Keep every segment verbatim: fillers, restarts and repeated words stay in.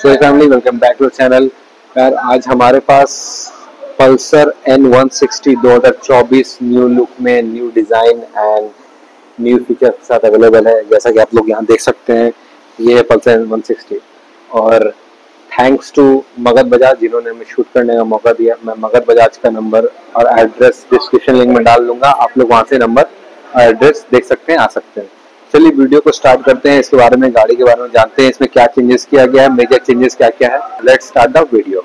So family welcome back to channel. यार आज हमारे पास पल्सर एन वन सिक्सटी दो हज़ार चौबीस न्यू लुक में new design and new feature के साथ अवेलेबल है। जैसा कि आप लोग यहां देख सकते हैं, ये है पल्सर एन वन सिक्सटी और थैंक्स टू मगध बजाज जिन्होंने हमें शूट करने का मौका दिया। मैं मगध बजाज का नंबर और एड्रेस डिस्क्रिप्शन लिंक में डाल दूंगा, आप लोग वहाँ से नंबर और एड्रेस देख सकते हैं, आ सकते हैं। चलिए वीडियो को स्टार्ट करते हैं, इसके बारे में, गाड़ी के बारे में जानते हैं, इसमें क्या चेंजेस किया गया है, मेजर चेंजेस क्या क्या है। Let's start the video.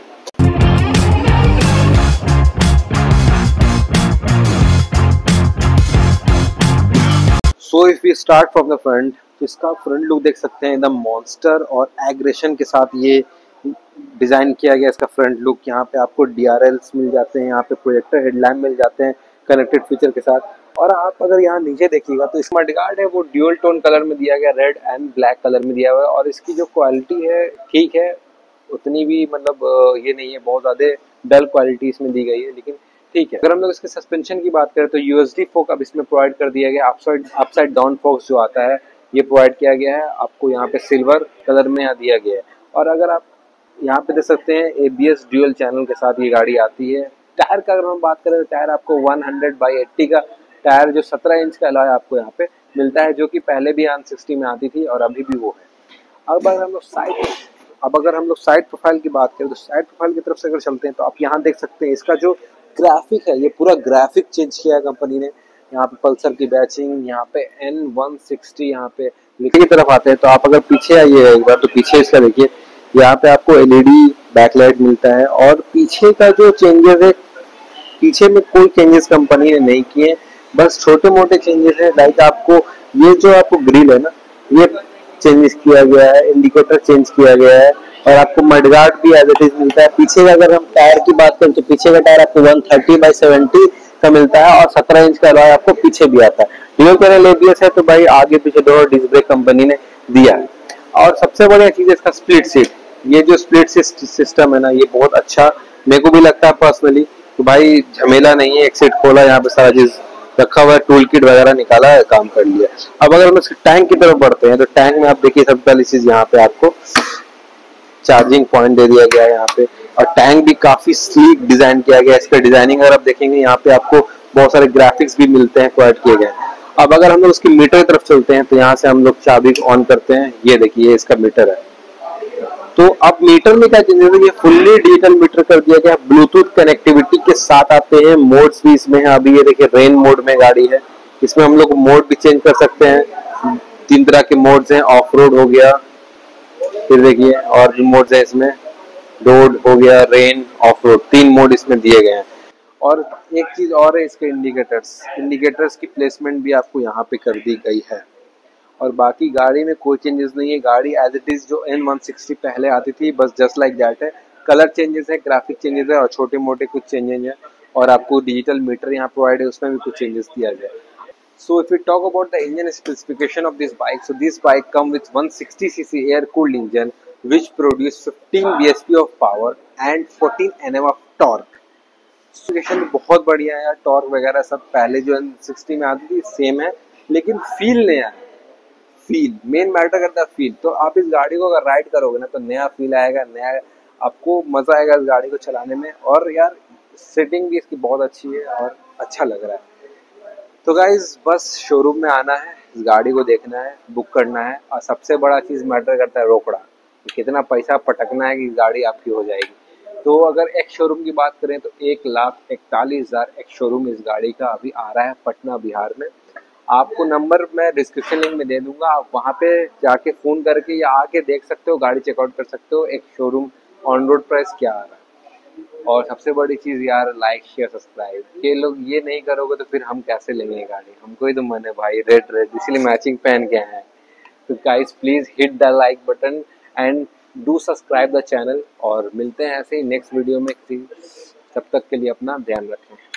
So if we start from the front, तो इसका फ्रंट लुक देख सकते हैं, एकदम मॉन्स्टर और एग्रेशन के साथ ये डिजाइन किया गया। इसका फ्रंट लुक, यहाँ पे आपको डी आर एल्स मिल जाते हैं, यहाँ पे प्रोजेक्टर हेडलैम्प मिल जाते हैं कनेक्टेड फीचर के साथ। और आप अगर यहाँ नीचे देखिएगा तो इसका डिगार्ड है वो ड्यूअल टोन कलर में दिया गया, रेड एंड ब्लैक कलर में दिया हुआ है। और इसकी जो क्वालिटी है ठीक है, उतनी भी मतलब ये नहीं है, बहुत ज़्यादा डल क्वालिटी इसमें दी गई है, लेकिन ठीक है। अगर हम लोग इसके सस्पेंशन की बात करें तो यूएसडी फोक अब इसमें प्रोवाइड कर दिया गया, अपसाइड अपसाइड डाउन फोक्स जो आता है ये प्रोवाइड किया गया है। आपको यहाँ पे सिल्वर कलर में यहाँ दिया गया है। और अगर आप यहाँ पे देख सकते हैं A B S dual channel के साथ ये गाड़ी आती है। टायर का अगर हम बात करें तो टायर आपको वन हंड्रेड बाई एट्टी का टायर जो सत्रह इंच का अलॉय आपको यहाँ पे मिलता है, जो कि पहले भी एन सिक्सटी में आती थी और अभी भी वो है। अब अगर हम लोग साइड अब अगर हम लोग साइड प्रोफाइल की बात करें तो साइड प्रोफाइल की तरफ से अगर चलते हैं तो आप यहाँ देख सकते हैं इसका जो ग्राफिक है, ये पूरा ग्राफिक चेंज किया है कंपनी ने। यहाँ पे पल्सर की बैचिंग, यहाँ पे एन वन सिक्सटी यहाँ पे लिखने की तरफ आते हैं तो आप अगर पीछे आइए एक बार तो पीछे इसका देखिए, यहाँ पे आपको एलईडी बैकलाइट मिलता है। और पीछे का जो चेंजेस है, पीछे में कोई चेंजेस कंपनी ने नहीं किए, बस छोटे मोटे चेंजेस है। लाइक आपको ये जो आपको ग्रिल है ना, ये चेंजेस किया गया है, इंडिकेटर चेंज किया गया है और आपको मडगार्ड भी एज इट इज मिलता है। पीछे का अगर हम टायर की बात करें तो पीछे का टायर आपको वन थर्टी बाई सेवेंटी का मिलता है और सत्रह इंच का अलॉय आपको पीछे भी आता है। ड्यूल पैनल एबीएस है तो भाई आगे पीछे डोर डिस्क ब्रेक कंपनी ने दिया है। और सबसे बढ़िया चीज इसका स्प्लिट सीट, ये जो स्प्लिट सिस्टम है ना, ये बहुत अच्छा मेरे को भी लगता है पर्सनली। तो भाई झमेला नहीं है, एक सीट खोला, यहाँ पे सारा चीज रखा हुआ है, टूल किट वगैरह निकाला है, काम कर लिया। अब अगर हम उसके टैंक की तरफ बढ़ते हैं तो टैंक में आप देखिए सबसे पहली चीज यहाँ पे आपको चार्जिंग पॉइंट दे दिया गया है यहाँ पे। और टैंक भी काफी स्लीक डिजाइन किया गया है, इसका डिजाइनिंग अगर आप देखेंगे यहाँ पे आपको बहुत सारे ग्राफिक्स भी मिलते हैं, प्रोवाइड किए गए हैं। अब अगर हम लोग उसकी मीटर की तरफ चलते हैं तो यहाँ से हम लोग चाबी ऑन करते हैं, ये देखिए इसका मीटर है। तो अब मीटर में क्या चेंजेस है, ये फुल्ली डिजिटल मीटर कर दिया गया, ब्लूटूथ कनेक्टिविटी के साथ आते हैं। मोड्स भी इसमें है, अभी ये देखिए रेन मोड में गाड़ी है, इसमें हम लोग मोड भी चेंज कर सकते हैं। तीन तरह के मोड्स हैं, ऑफ रोड हो गया, फिर देखिए और भी मोड्स हैं इसमें, रोड हो गया, रेन, ऑफ रोड, तीन मोड इसमें दिए गए हैं। और एक चीज और है, इसके इंडिकेटर्स इंडिकेटर्स की प्लेसमेंट भी आपको यहाँ पे कर दी गई है। और बाकी गाड़ी में कोई चेंजेस नहीं है, गाड़ी एज इट इज जो एन वन सिक्सटी पहले आती थी बस जस्ट लाइक दैट है। कलर चेंजेस है, ग्राफिक चेंजेस है और छोटे मोटे कुछ चेंजेस हैं। और आपको डिजिटल मीटर यहाँ प्रोवाइड है, उसमें भी कुछ चेंजेस दिया गया। So if you talk about the engine specification of this bike, so this bike come with one sixty C C air cooled engine which produce fifteen B H P of power and fourteen N M of torque. Specification बहुत बढ़िया है, torque वगैरह सब पहले जो N sixty में आती थी सेम है, लेकिन फील नया है। फील मेन मैटर करता है, फील। तो आप इस गाड़ी को अगर राइड करोगे ना तो नया फील आएगा, नया आपको मजा आएगा इस गाड़ी को चलाने में। और यार सेटिंग भी इसकी बहुत अच्छी है और अच्छा लग रहा है। तो गाइज बस शोरूम में आना है, इस गाड़ी को देखना है, बुक करना है। और सबसे बड़ा चीज़ मैटर करता है रोकड़ा, कितना पैसा पटकना है कि गाड़ी आपकी हो जाएगी। तो अगर एक शोरूम की बात करें तो एक लाख इकतालीस हज़ार एक शोरूम इस गाड़ी का अभी आ रहा है पटना बिहार में। आपको नंबर मैं डिस्क्रिप्शन लिंक में दे दूंगा, आप वहाँ पे जाके फ़ोन करके या आके देख सकते हो, गाड़ी चेकआउट कर सकते हो, एक शोरूम ऑन रोड प्राइस क्या आ रहा है। और सबसे बड़ी चीज़ यार, लाइक शेयर सब्सक्राइब, ये लोग ये नहीं करोगे तो फिर हम कैसे लेंगे गाड़ी, हमको ही तो मन है भाई, रेड रेड इसीलिए मैचिंग पहन के आए हैं। तो guys please hit the like button and do subscribe the channel. और मिलते हैं ऐसे ही नेक्स्ट वीडियो में, तब तक के लिए अपना ध्यान रखें।